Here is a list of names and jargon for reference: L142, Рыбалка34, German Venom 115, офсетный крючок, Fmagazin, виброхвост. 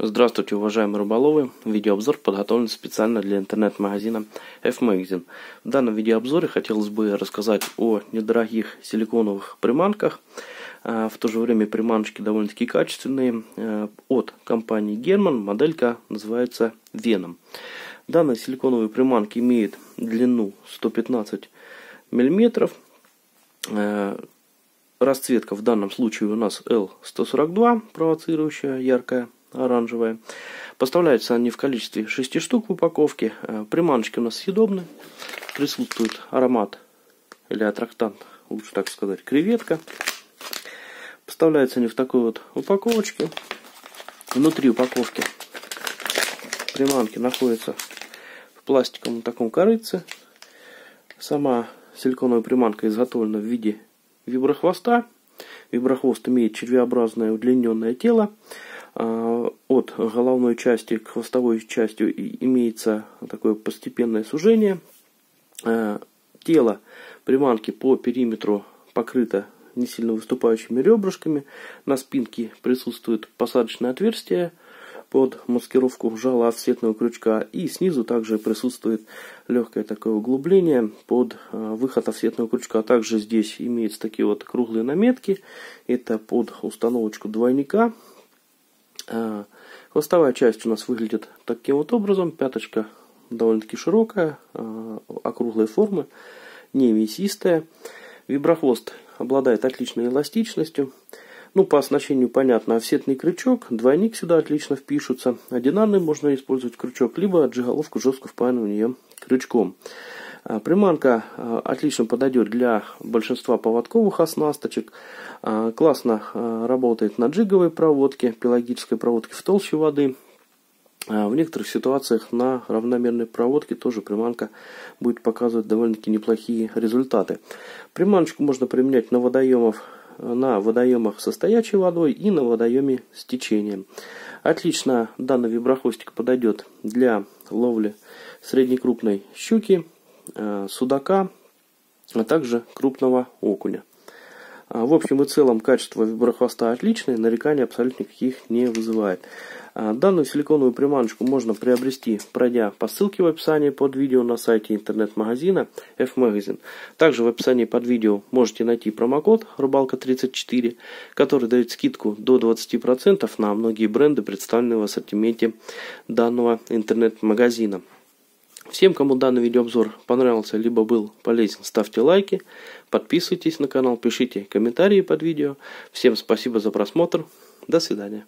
Здравствуйте, уважаемые рыболовы! Видеообзор подготовлен специально для интернет-магазина Fmagazin. В данном видеообзоре хотелось бы рассказать о недорогих силиконовых приманках. В то же время приманочки довольно-таки качественные. От компании Герман. Моделька называется Venom. Данная силиконовая приманка имеет длину 115 мм. Расцветка в данном случае у нас L142, провоцирующая, яркая, оранжевая. Поставляются они в количестве 6 штук в упаковке. Приманочки у нас съедобны. Присутствует аромат или аттрактант, лучше так сказать, креветка. Поставляются они в такой вот упаковочке. Внутри упаковки приманки находятся в пластиковом таком корытце. Сама силиконовая приманка изготовлена в виде виброхвоста. Виброхвост имеет червеобразное удлиненное тело. От головной части к хвостовой части имеется такое постепенное сужение. Тело приманки по периметру покрыто не сильно выступающими ребрышками. На спинке присутствует посадочное отверстие под маскировку жала офсетного крючка. И снизу также присутствует легкое такое углубление под выход офсетного крючка. Также здесь имеются такие вот круглые наметки. Это под установочку двойника. Хвостовая часть у нас выглядит таким вот образом. Пяточка довольно-таки широкая, округлой формы, не мясистая. Виброхвост обладает отличной эластичностью. Ну, по оснащению понятно, офсетный крючок, двойник сюда отлично впишутся. Одинарный можно использовать крючок, либо отжиголовку жестко впаянную в нее крючком. Приманка отлично подойдет для большинства поводковых оснасточек. Классно работает на джиговой проводке, пелагической проводке в толще воды. В некоторых ситуациях на равномерной проводке тоже приманка будет показывать довольно-таки неплохие результаты. Приманочку можно применять на водоемах со стоячей водой и на водоеме с течением. Отлично данный виброхвостик подойдет для ловли среднекрупной щуки, судака, а также крупного окуня. В общем и целом качество виброхвоста отличное, нареканий абсолютно никаких не вызывает. Данную силиконовую приманочку можно приобрести, пройдя по ссылке в описании под видео на сайте интернет-магазина Fmagazin. Также в описании под видео можете найти промокод «Рыбалка 34», который дает скидку до 20% на многие бренды, представленные в ассортименте данного интернет-магазина. Всем, кому данный видеообзор понравился, либо был полезен, ставьте лайки, подписывайтесь на канал, пишите комментарии под видео. Всем спасибо за просмотр. До свидания.